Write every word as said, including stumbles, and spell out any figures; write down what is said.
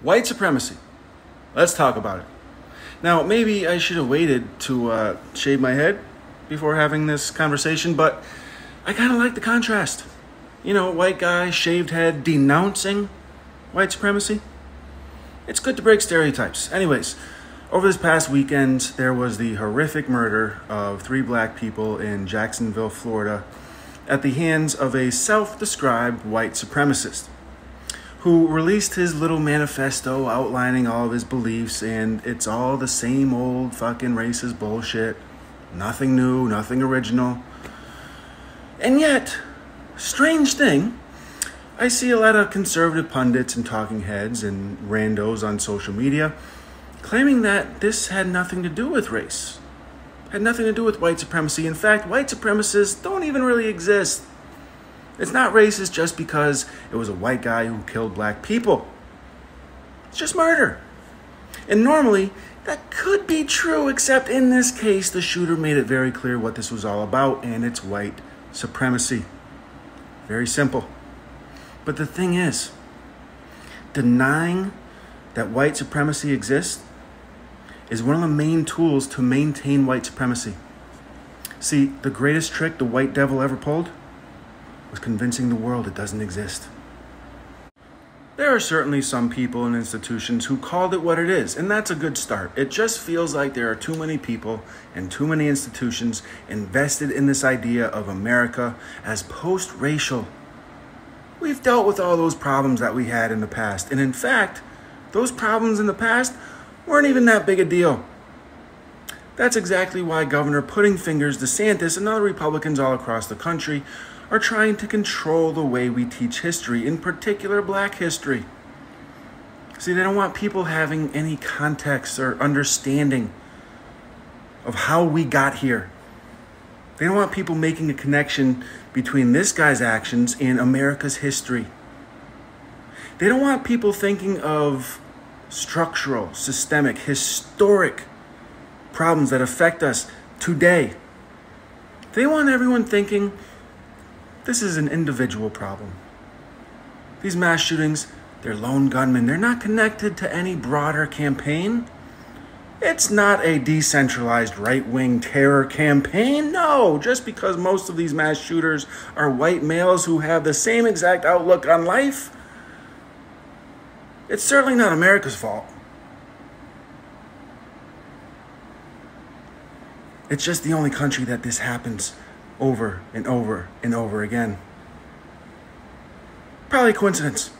White supremacy. Let's talk about it. Now, maybe I should have waited to uh, shave my head before having this conversation, but I kind of like the contrast. You know, white guy, shaved head, denouncing white supremacy. It's good to break stereotypes. Anyways, over this past weekend, there was the horrific murder of three black people in Jacksonville, Florida, at the hands of a self-described white supremacist who released his little manifesto outlining all of his beliefs, and it's all the same old fucking racist bullshit. Nothing new, nothing original. And yet, strange thing, I see a lot of conservative pundits and talking heads and randos on social media claiming that this had nothing to do with race, had nothing to do with white supremacy. In fact, white supremacists don't even really exist. It's not racist just because it was a white guy who killed black people. It's just murder. And normally, that could be true, except in this case, the shooter made it very clear what this was all about, and it's white supremacy. Very simple. But the thing is, denying that white supremacy exists is one of the main tools to maintain white supremacy. See, the greatest trick the white devil ever pulled was convincing the world it doesn't exist. There are certainly some people and institutions who called it what it is, and that's a good start. It just feels like there are too many people and too many institutions invested in this idea of America as post-racial. We've dealt with all those problems that we had in the past, and in fact, those problems in the past weren't even that big a deal. That's exactly why Governor Pudding Fingers DeSantis and other Republicans all across the country are trying to control the way we teach history, in particular black history. See, they don't want people having any context or understanding of how we got here. They don't want people making a connection between this guy's actions and America's history. They don't want people thinking of structural, systemic, historic problems that affect us today. They want everyone thinking, this is an individual problem. These mass shootings, they're lone gunmen. They're not connected to any broader campaign. It's not a decentralized right-wing terror campaign. No, just because most of these mass shooters are white males who have the same exact outlook on life, it's certainly not America's fault. It's just the only country that this happens over and over and over again. Probably a coincidence.